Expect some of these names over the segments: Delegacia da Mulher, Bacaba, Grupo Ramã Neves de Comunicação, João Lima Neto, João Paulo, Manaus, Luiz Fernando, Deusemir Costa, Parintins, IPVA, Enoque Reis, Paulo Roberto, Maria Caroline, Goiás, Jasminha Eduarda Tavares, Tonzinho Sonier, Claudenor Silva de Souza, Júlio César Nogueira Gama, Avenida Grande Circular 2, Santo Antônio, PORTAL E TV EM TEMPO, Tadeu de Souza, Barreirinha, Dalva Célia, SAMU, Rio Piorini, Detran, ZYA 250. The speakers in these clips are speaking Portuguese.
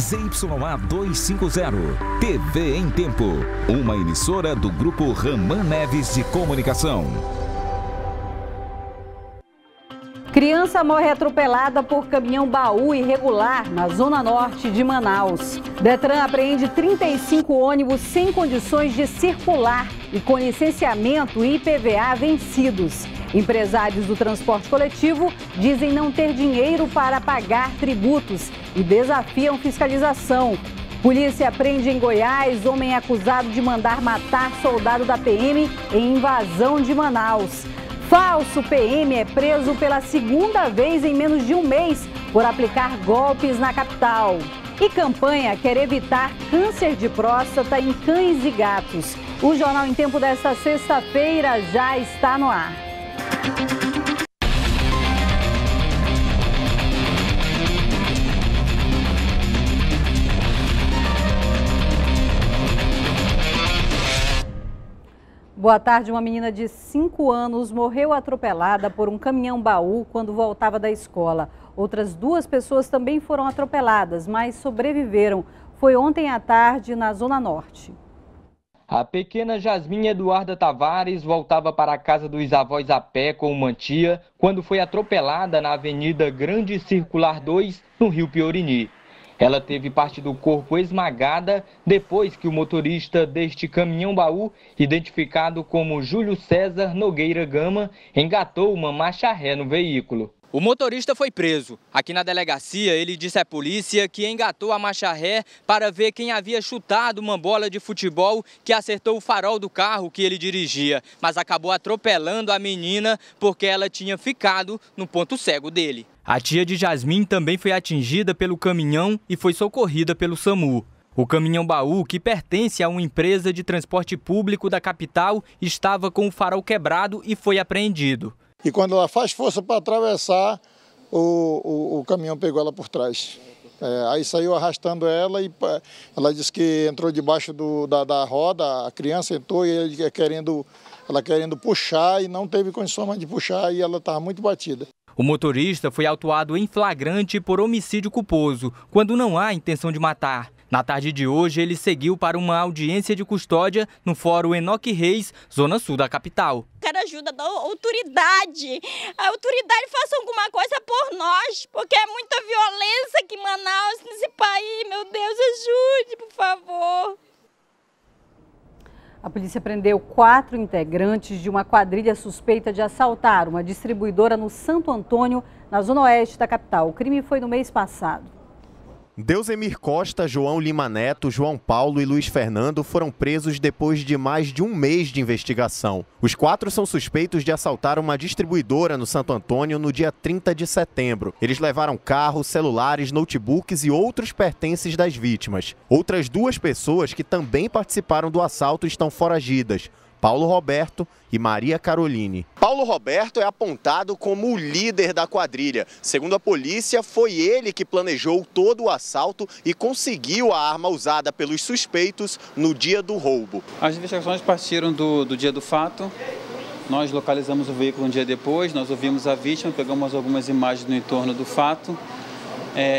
ZYA 250, TV em Tempo, uma emissora do Grupo Ramã Neves de Comunicação. Criança morre atropelada por caminhão-baú irregular na zona norte de Manaus. Detran apreende 35 ônibus sem condições de circular e com licenciamento e IPVA vencidos. Empresários do transporte coletivo dizem não ter dinheiro para pagar tributos e desafiam fiscalização. Polícia prende em Goiás homem acusado de mandar matar soldado da PM em invasão de Manaus. Falso PM é preso pela segunda vez em menos de um mês por aplicar golpes na capital. E campanha quer evitar câncer de próstata em cães e gatos. O Jornal em Tempo desta sexta-feira já está no ar. Boa tarde. Uma menina de 5 anos morreu atropelada por um caminhão-baú quando voltava da escola. Outras 2 pessoas também foram atropeladas, mas sobreviveram. Foi ontem à tarde na Zona Norte. A pequena Jasminha Eduarda Tavares voltava para a casa dos avós a pé com uma tia quando foi atropelada na Avenida Grande Circular 2, no Rio Piorini. Ela teve parte do corpo esmagada depois que o motorista deste caminhão-baú, identificado como Júlio César Nogueira Gama, engatou uma marcha ré no veículo. O motorista foi preso. Aqui na delegacia, ele disse à polícia que engatou a marcha ré para ver quem havia chutado uma bola de futebol que acertou o farol do carro que ele dirigia, mas acabou atropelando a menina porque ela tinha ficado no ponto cego dele. A tia de Jasmin também foi atingida pelo caminhão e foi socorrida pelo SAMU. O caminhão-baú, que pertence a uma empresa de transporte público da capital, estava com o farol quebrado e foi apreendido. E quando ela faz força para atravessar, o caminhão pegou ela por trás. Aí saiu arrastando ela e ela disse que entrou debaixo da roda, a criança entrou e ela querendo puxar e não teve condição mais de puxar e ela estava muito batida. O motorista foi autuado em flagrante por homicídio culposo, quando não há intenção de matar. Na tarde de hoje, ele seguiu para uma audiência de custódia no Fórum Enoque Reis, zona sul da capital. Quero ajuda da autoridade. A autoridade faça alguma coisa por nós, porque é muita violência aqui em Manaus, nesse país. Meu Deus, ajude, por favor. A polícia prendeu 4 integrantes de uma quadrilha suspeita de assaltar uma distribuidora no Santo Antônio, na zona oeste da capital. O crime foi no mês passado. Deusemir Costa, João Lima Neto, João Paulo e Luiz Fernando foram presos depois de mais de um mês de investigação. Os 4 são suspeitos de assaltar uma distribuidora no Santo Antônio no dia 30 de setembro. Eles levaram carro, celulares, notebooks e outros pertences das vítimas. Outras 2 pessoas que também participaram do assalto estão foragidas: Paulo Roberto e Maria Caroline. Paulo Roberto é apontado como o líder da quadrilha. Segundo a polícia, foi ele que planejou todo o assalto e conseguiu a arma usada pelos suspeitos no dia do roubo. As investigações partiram do dia do fato. Nós localizamos o veículo um dia depois, nós ouvimos a vítima, pegamos algumas imagens no entorno do fato.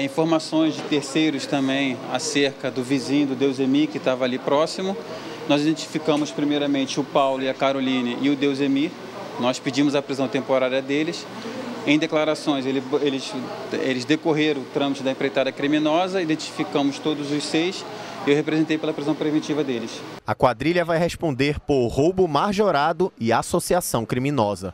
Informações de terceiros também acerca do vizinho, do Deusemir, que estava ali próximo. Nós identificamos primeiramente o Paulo e a Caroline e o Deusemir. Nós pedimos a prisão temporária deles. Em declarações, eles decorreram o trâmite da empreitada criminosa, identificamos todos os 6 e eu representei pela prisão preventiva deles. A quadrilha vai responder por roubo marjorado e associação criminosa.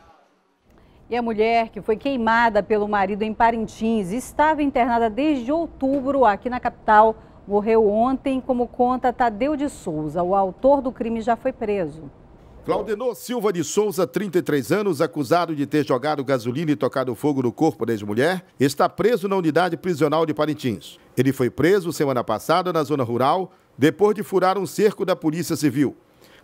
E a mulher que foi queimada pelo marido em Parintins estava internada desde outubro aqui na capital. Morreu ontem, como conta Tadeu de Souza. O autor do crime já foi preso. Claudenor Silva de Souza, 33 anos, acusado de ter jogado gasolina e tocado fogo no corpo da ex-mulher, está preso na unidade prisional de Parintins. Ele foi preso semana passada na zona rural, depois de furar um cerco da Polícia Civil.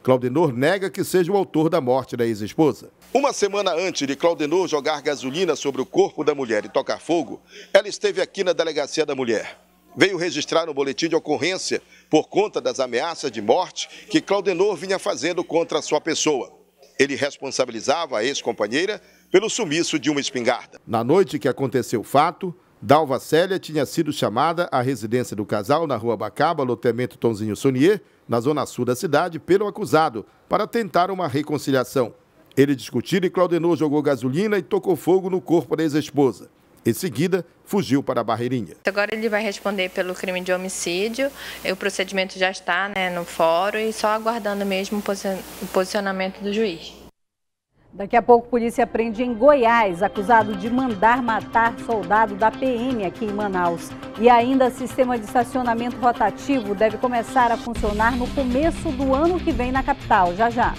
Claudenor nega que seja o autor da morte da ex-esposa. Uma semana antes de Claudenor jogar gasolina sobre o corpo da mulher e tocar fogo, ela esteve aqui na Delegacia da Mulher. Veio registrar um boletim de ocorrência por conta das ameaças de morte que Claudenor vinha fazendo contra a sua pessoa. Ele responsabilizava a ex-companheira pelo sumiço de uma espingarda. Na noite que aconteceu o fato, Dalva Célia tinha sido chamada à residência do casal na rua Bacaba, loteamento Tonzinho Sonier, na zona sul da cidade, pelo acusado, para tentar uma reconciliação. Ele discutiu e Claudenor jogou gasolina e tocou fogo no corpo da ex-esposa. Em seguida, fugiu para a Barreirinha. Agora ele vai responder pelo crime de homicídio. O procedimento já está, no fórum e só aguardando mesmo o posicionamento do juiz. Daqui a pouco, a polícia prende em Goiás, acusado de mandar matar soldado da PM aqui em Manaus. E ainda, sistema de estacionamento rotativo deve começar a funcionar no começo do ano que vem na capital. Já, já.